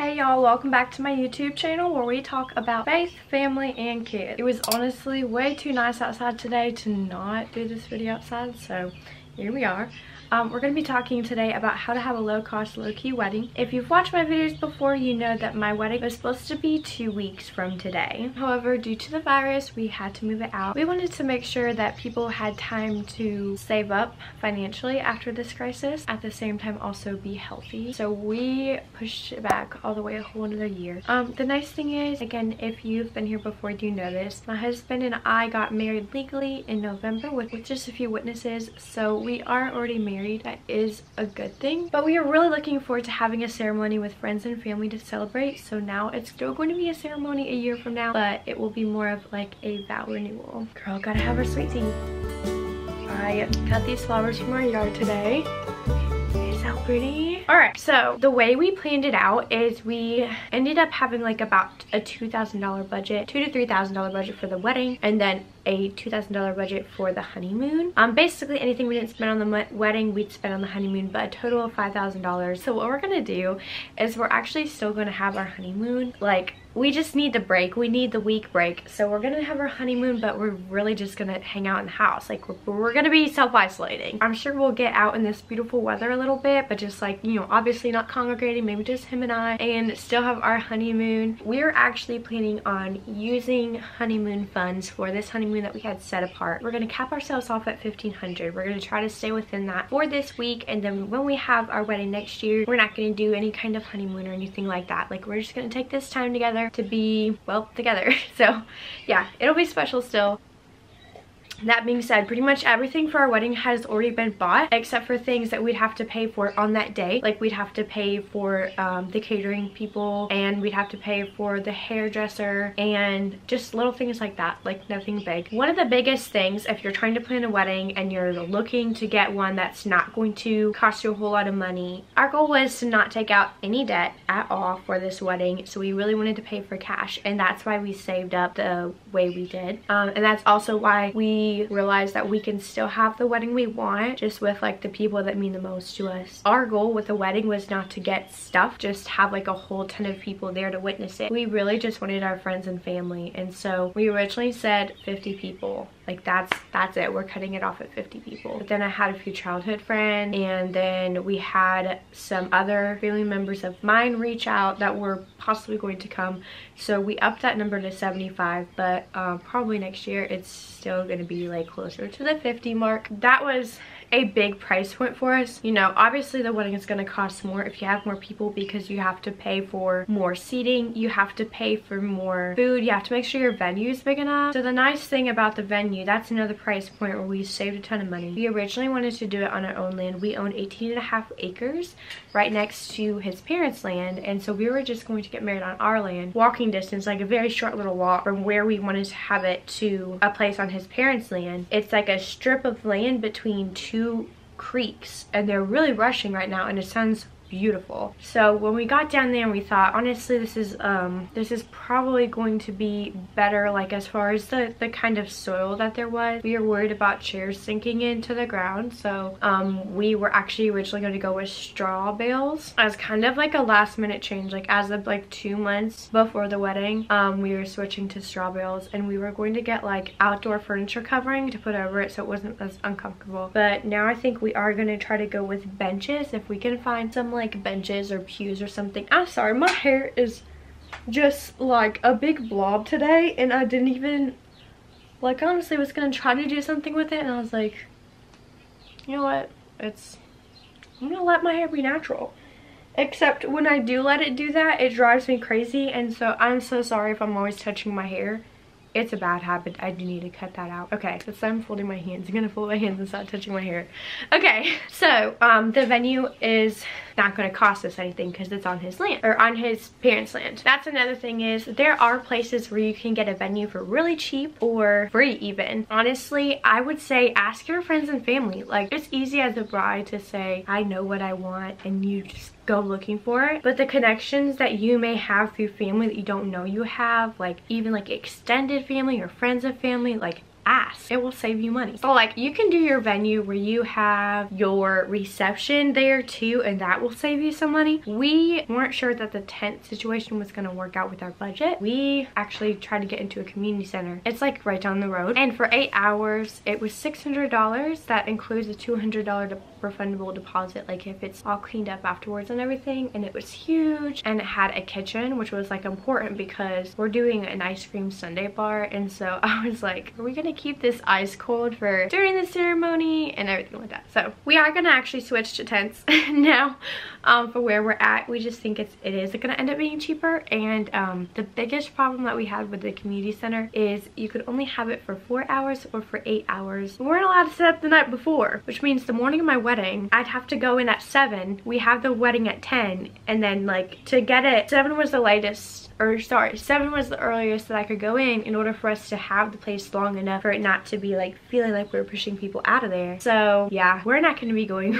Hey y'all, welcome back to my YouTube channel where we talk about faith, family, and kids. It was honestly way too nice outside today to not do this video outside, so here we are. We're going to be talking today about how to have a low-cost, low-key wedding. If you've watched my videos before, you know that my wedding was supposed to be 2 weeks from today. However, due to the virus, we had to move it out. We wanted to make sure that people had time to save up financially after this crisis, at the same time also be healthy. So we pushed it back all the way a whole another year. The nice thing is, again, if you've been here before, you know this. My husband and I got married legally in November with just a few witnesses, so we are already married. That is a good thing, but we are really looking forward to having a ceremony with friends and family to celebrate. So now it's still going to be a ceremony a year from now, but it will be more of like a vow renewal. Girl, gotta have her sweet tea. I cut these flowers from our yard today. It's so pretty. Alright, so the way we planned it out is we ended up having like about a $2,000 budget, $2,000 to $3,000 budget for the wedding, and then a $2,000 budget for the honeymoon. Basically anything we didn't spend on the wedding, we'd spend on the honeymoon, but a total of $5,000. So what we're gonna do is we're actually still gonna have our honeymoon. Like, we just need the break. We need the week break. So we're gonna have our honeymoon, but we're really just gonna hang out in the house. Like, we're gonna be self-isolating. I'm sure we'll get out in this beautiful weather a little bit, but just like, you know, obviously not congregating, maybe just him and I, and still have our honeymoon. We're actually planning on using honeymoon funds for this honeymoon that we had set apart. We're going to cap ourselves off at $1,500. We're going to try to stay within that for this week, and then when we have our wedding next year, we're not going to do any kind of honeymoon or anything like that. Like, we're just going to take this time together to be, well, together. So yeah, it'll be special still. That being said, pretty much everything for our wedding has already been bought, except for things that we'd have to pay for on that day. Like, we'd have to pay for the catering people, and we'd have to pay for the hairdresser, and just little things like that, like nothing big. One of the biggest things, if you're trying to plan a wedding and you're looking to get one that's not going to cost you a whole lot of money, our goal was to not take out any debt at all for this wedding, so we really wanted to pay for cash, and that's why we saved up the way we did. And that's also why we realize that we can still have the wedding we want, just with like the people that mean the most to us. Our goal with the wedding was not to get stuff, just have like a whole ton of people there to witness it. We really just wanted our friends and family, and so we originally said 50 people. Like, that's it, we're cutting it off at 50 people. But then I had a few childhood friends, and then we had some other family members of mine reach out that were possibly going to come, so we upped that number to 75, but probably next year it's still going to be like closer to the 50 mark. That was a big price point for us. You know, obviously the wedding is going to cost more if you have more people, because you have to pay for more seating, you have to pay for more food, you have to make sure your venue is big enough. So the nice thing about the venue, that's another price point where we saved a ton of money. We originally wanted to do it on our own land. We own 18.5 acres right next to his parents' land, and so we were just going to get married on our land, walking distance, like a very short little walk from where we wanted to have it to a place on his parents' land. It's like a strip of land between two creeks, and they're really rushing right now, and it sounds beautiful. So when we got down there, we thought, honestly, this is probably going to be better, like as far as the kind of soil that there was. We were worried about chairs sinking into the ground, so we were actually originally going to go with straw bales as kind of like a last minute change. Like, as of like 2 months before the wedding, we were switching to straw bales, and we were going to get like outdoor furniture covering to put over it so it wasn't as uncomfortable. But now I think we are going to try to go with benches if we can find some like benches or pews or something. I'm sorry, my hair is just like a big blob today, and I didn't even, like, honestly was gonna try to do something with it, and I was like, you know what, I'm gonna let my hair be natural. Except when I do let it do that, it drives me crazy, and so I'm so sorry if I'm always touching my hair. It's a bad habit. I do need to cut that out. Okay, since I'm folding my hands, I'm gonna fold my hands and stop touching my hair. Okay, so the venue is not gonna cost us anything because it's on his land, or on his parents' land. That's another thing, is there are places where you can get a venue for really cheap or free even. Honestly, I would say ask your friends and family. Like, it's easy as a bride to say, I know what I want, and you just go looking for it. But the connections that you may have through family that you don't know you have, like even like extended family or friends of family, like ask. It will save you money. So like you can do your venue where you have your reception there too, and that will save you some money. We weren't sure that the tent situation was going to work out with our budget. We actually tried to get into a community center. It's like right down the road, and for 8 hours it was $600. That includes a $200 refundable deposit, like if it's all cleaned up afterwards and everything. And it was huge, and it had a kitchen, which was like important because we're doing an ice cream sundae bar. And so I was like, are we gonna keep this ice cold for during the ceremony and everything like that? So we are gonna actually switch to tents now for where we're at. We just think it is gonna end up being cheaper. And the biggest problem that we had with the community center is you could only have it for 4 hours or for 8 hours. We weren't allowed to set up the night before, which means the morning of my wedding I'd have to go in at 7. We have the wedding at 10, and then like to get it, 7 was the earliest that I could go in order for us to have the place long enough for it not to be like feeling like we're pushing people out of there. So yeah, we're not gonna be dealing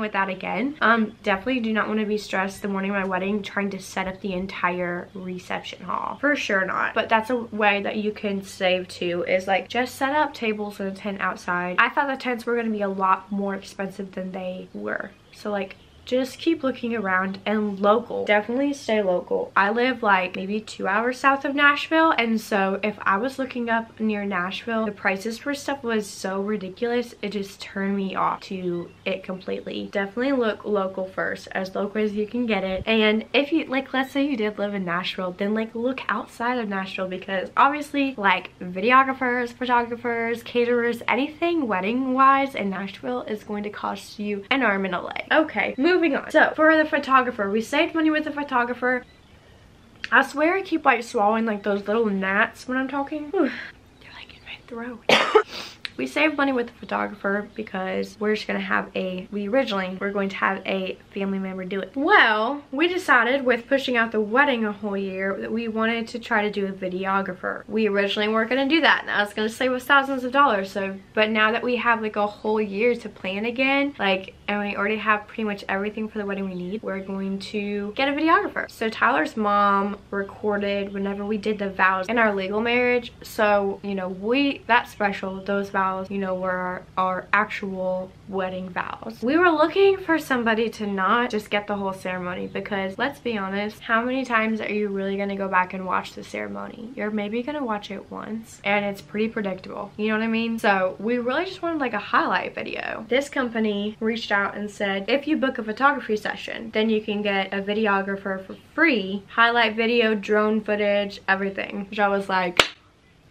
with that again. Definitely do not want to be stressed the morning of my wedding trying to set up the entire reception hall. For sure not. But that's a way that you can save too, is like just set up tables and a tent outside. I thought the tents were gonna be a lot more expensive than they were. So like, just keep looking around and local. Definitely stay local. I live like maybe 2 hours south of Nashville, and so if I was looking up near Nashville, the prices for stuff was so ridiculous, it just turned me off to it completely. Definitely look local first, as local as you can get it. And if you like, let's say you did live in Nashville, then like look outside of Nashville, because obviously like videographers, photographers, caterers, anything wedding wise in Nashville is going to cost you an arm and a leg. Okay, moving on. So for the photographer, we saved money with the photographer. I swear I keep like swallowing like those little gnats when I'm talking. Whew. They're like in my throat. We saved money with the photographer because we originally were going to have a family member do it. Well, we decided with pushing out the wedding a whole year that we wanted to try to do a videographer. We originally weren't going to do that, and I was going to save us thousands of dollars. So, but now that we have like a whole year to plan again, like, and we already have pretty much everything for the wedding we need, we're going to get a videographer. So Tyler's mom recorded whenever we did the vows in our legal marriage. So, you know, that's special. Those vows, you know, were our actual wedding vows. We were looking for somebody to not just get the whole ceremony, because let's be honest, how many times are you really gonna go back and watch the ceremony? You're maybe gonna watch it once, and it's pretty predictable, you know what I mean? So we really just wanted like a highlight video. This company reached out and said, if you book a photography session, then you can get a videographer for free, highlight video, drone footage, everything. Which I was like,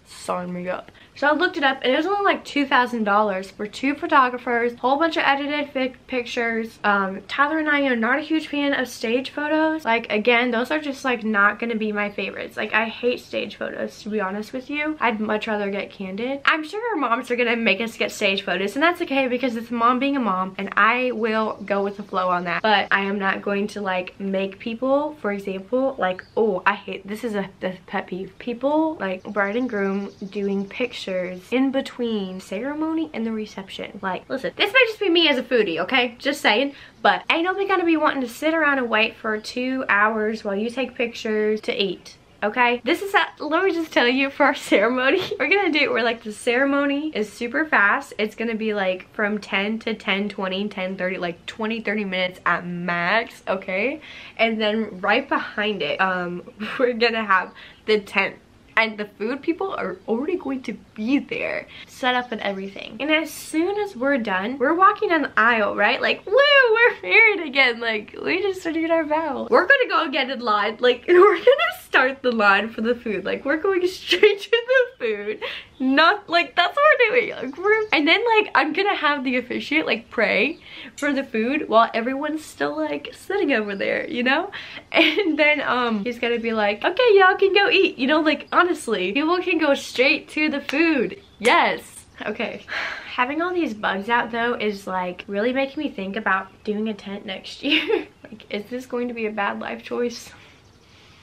sign me up. So I looked it up, and it was only like $2,000 for 2 photographers, whole bunch of edited pictures. Tyler and I are not a huge fan of stage photos. Like, again, those are just like not gonna be my favorites. Like, I hate stage photos, to be honest with you. I'd much rather get candid. I'm sure our moms are gonna make us get stage photos, and that's okay because it's mom being a mom, and I will go with the flow on that. But I am not going to like make people, for example, like, oh, I hate, this is a pet peeve. People, like bride and groom, doing pictures in between ceremony and the reception. Like, listen, this may just be me as a foodie, okay? Just saying. But ain't nobody gonna be wanting to sit around and wait for 2 hours while you take pictures to eat. Okay, this is that. Let me just tell you, for our ceremony, we're gonna do it where like the ceremony is super fast. It's gonna be like from 10 to 10:20, 10:30, like 20-30 minutes at max. Okay, and then right behind it, we're gonna have the tent. And the food people are already going to be there, set up and everything. And as soon as we're done, we're walking down the aisle, right? Like, woo, we're married again. Like, we just renewed our vow. We're gonna go again in line. Like, we're gonna start the line for the food. Like, we're going straight to the food. Not like, that's what we're doing. Like, and then like, I'm gonna have the officiant like pray for the food while everyone's still like sitting over there, you know? And then he's gonna be like, okay, y'all can go eat. You know, like, honestly, people can go straight to the food. Yes. Okay. Having all these bugs out though is like really making me think about doing a tent next year. Like, is this going to be a bad life choice?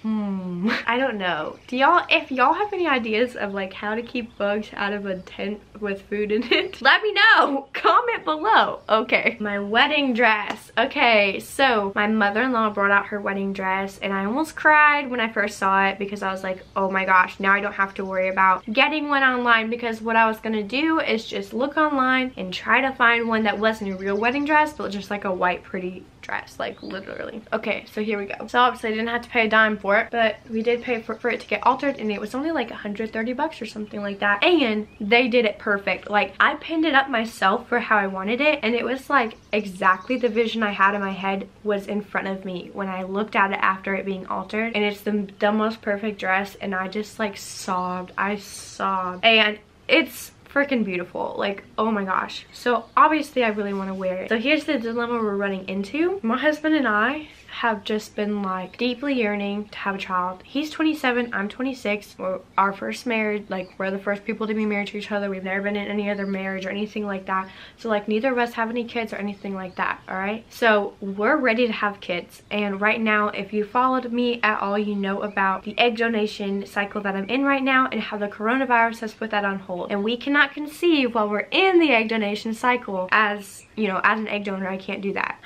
I don't know. Do y'all, if y'all have any ideas of like how to keep bugs out of a tent with food in it, let me know. Comment below. Okay, my wedding dress. Okay, so my mother-in-law brought out her wedding dress and I almost cried when I first saw it because I was like, oh my gosh, now I don't have to worry about getting one online, because what I was gonna do is just look online and try to find one that wasn't a real wedding dress but just like a white pretty dress, like literally. Okay, so here we go. So obviously I didn't have to pay a dime for it, but we did pay for it to get altered, and it was only like 130 bucks or something like that, and they did it perfect. Like, I pinned it up myself for how I wanted it, and it was like exactly the vision I had in my head was in front of me when I looked at it after it being altered, and it's the most perfect dress, and I just like sobbed. I sobbed, and it's freaking beautiful. Like, oh my gosh. So obviously I really want to wear it. So here's the dilemma we're running into. My husband and I have just been like deeply yearning to have a child. He's 27, I'm 26. We're our first marriage, like we're the first people to be married to each other. We've never been in any other marriage or anything like that. So like neither of us have any kids or anything like that, all right? So we're ready to have kids. And right now, if you followed me at all, you know about the egg donation cycle that I'm in right now and how the coronavirus has put that on hold. And we cannot conceive while we're in the egg donation cycle. As, you know, as an egg donor, I can't do that.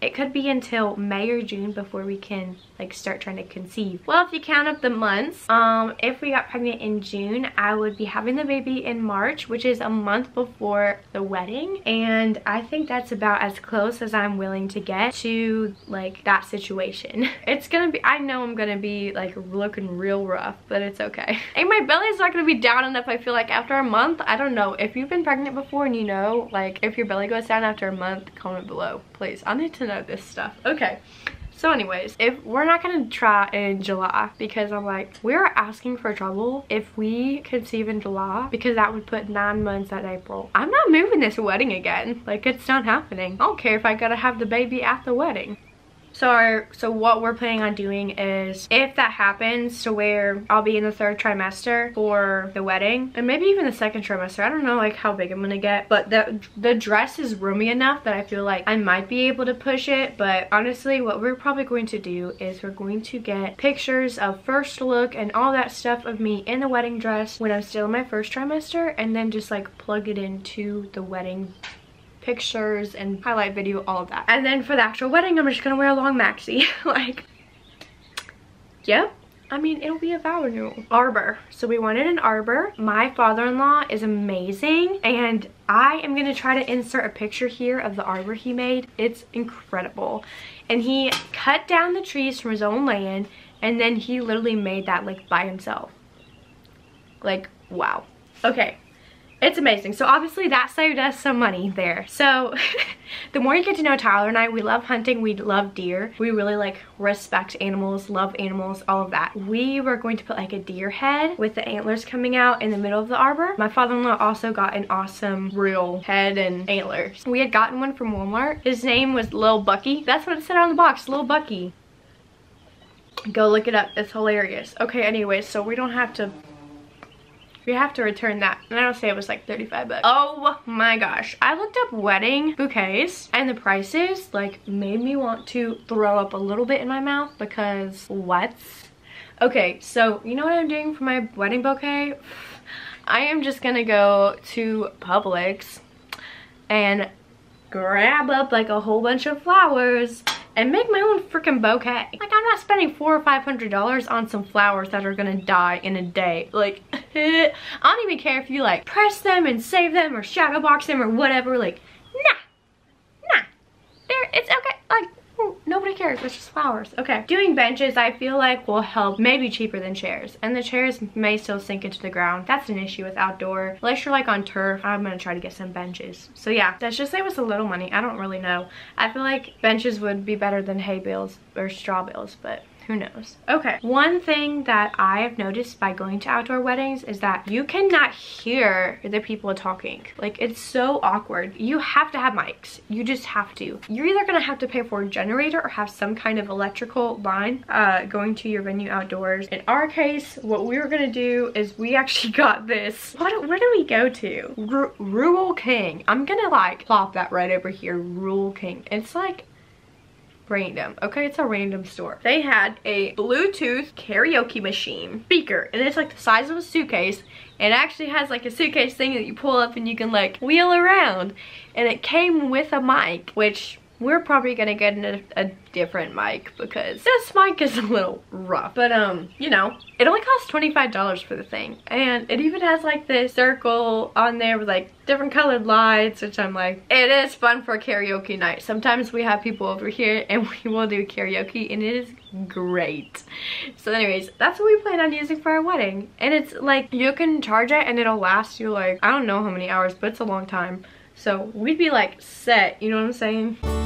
It could be until May or June before we can like start trying to conceive. Well, if you count up the months, if we got pregnant in June, I would be having the baby in March, which is a month before the wedding. And I think that's about as close as I'm willing to get to like that situation. It's gonna be, I know I'm gonna be like looking real rough, but it's okay. And my belly's not gonna be down enough, I feel like, after a month. I don't know. If you've been pregnant before and you know, like if your belly goes down after a month, comment below, please. I need to know this stuff. Okay. So anyways, if we're not gonna try in July, because I'm like, we're asking for trouble if we conceive in July, because that would put 9 months at April. I'm not moving this wedding again. Like, it's not happening. I don't care if I gotta have the baby at the wedding. So what we're planning on doing is, if that happens to where I'll be in the third trimester for the wedding, and maybe even the second trimester, I don't know like how big I'm gonna get, but the dress is roomy enough that I feel like I might be able to push it. But honestly, what we're probably going to do is we're going to get pictures of first look and all that stuff of me in the wedding dress when I'm still in my first trimester, and then just like plug it into the wedding pictures and highlight video, all of that. And then for the actual wedding, I'm just gonna wear a long maxi. Like, yep. I mean, it'll be a vow renewal. Arbor. So we wanted an arbor. My father-in-law is amazing, and I am gonna try to insert a picture here of the arbor he made. It's incredible. And he cut down the trees from his own land, and then he literally made that like by himself. Like, wow. Okay. It's amazing. So obviously that saved us some money there. So the more you get to know Tyler and I, we love hunting, we love deer. We really like respect animals, love animals, all of that. We were going to put like a deer head with the antlers coming out in the middle of the arbor. My father-in-law also got an awesome real head and antlers. We had gotten one from Walmart. His name was Lil Bucky. That's what it said on the box, Lil Bucky. Go look it up, it's hilarious. Okay, anyways, so we don't have to, we have to return that. And I don't say it was like 35 bucks. Oh my gosh. I looked up wedding bouquets and the prices like made me want to throw up a little bit in my mouth, because what? Okay, so you know what I'm doing for my wedding bouquet? I am just gonna go to Publix and grab up like a whole bunch of flowers and make my own freaking bouquet. Like, I'm not spending $400 or $500 on some flowers that are gonna die in a day. Like, I don't even care if you like press them and save them or shadow box them or whatever. Like, nah, there, it's okay. Like, nobody cares, it's just flowers. Okay, doing benches I feel like will help, maybe cheaper than chairs, and the chairs may still sink into the ground. That's an issue with outdoor, unless you're like on turf. I'm gonna try to get some benches. So yeah, that's just, it was a little money, I don't really know. I feel like benches would be better than hay bales or straw bales, but who knows? Okay, one thing that I have noticed by going to outdoor weddings is that you cannot hear the people talking. Like, it's so awkward. You have to have mics. You just have to. You're either gonna have to pay for a generator or have some kind of electrical line going to your venue outdoors. In our case, what we were gonna do is we actually got this. Where do we go to? Rural King. I'm gonna like plop that right over here. Rural King. It's like random. Okay, it's a random store. They had a Bluetooth karaoke machine speaker, and it's like the size of a suitcase, and it actually has like a suitcase thing that you pull up and you can like wheel around, and it came with a mic, which we're probably gonna get a different mic because this mic is a little rough. But you know, it only costs $25 for the thing, and it even has like this circle on there with like different colored lights, which I'm like, it is fun for karaoke night. Sometimes we have people over here and we will do karaoke, and it is great. So anyways, that's what we plan on using for our wedding, and it's like you can charge it and it'll last you like, I don't know how many hours, but it's a long time. So we'd be like set, you know what I'm saying?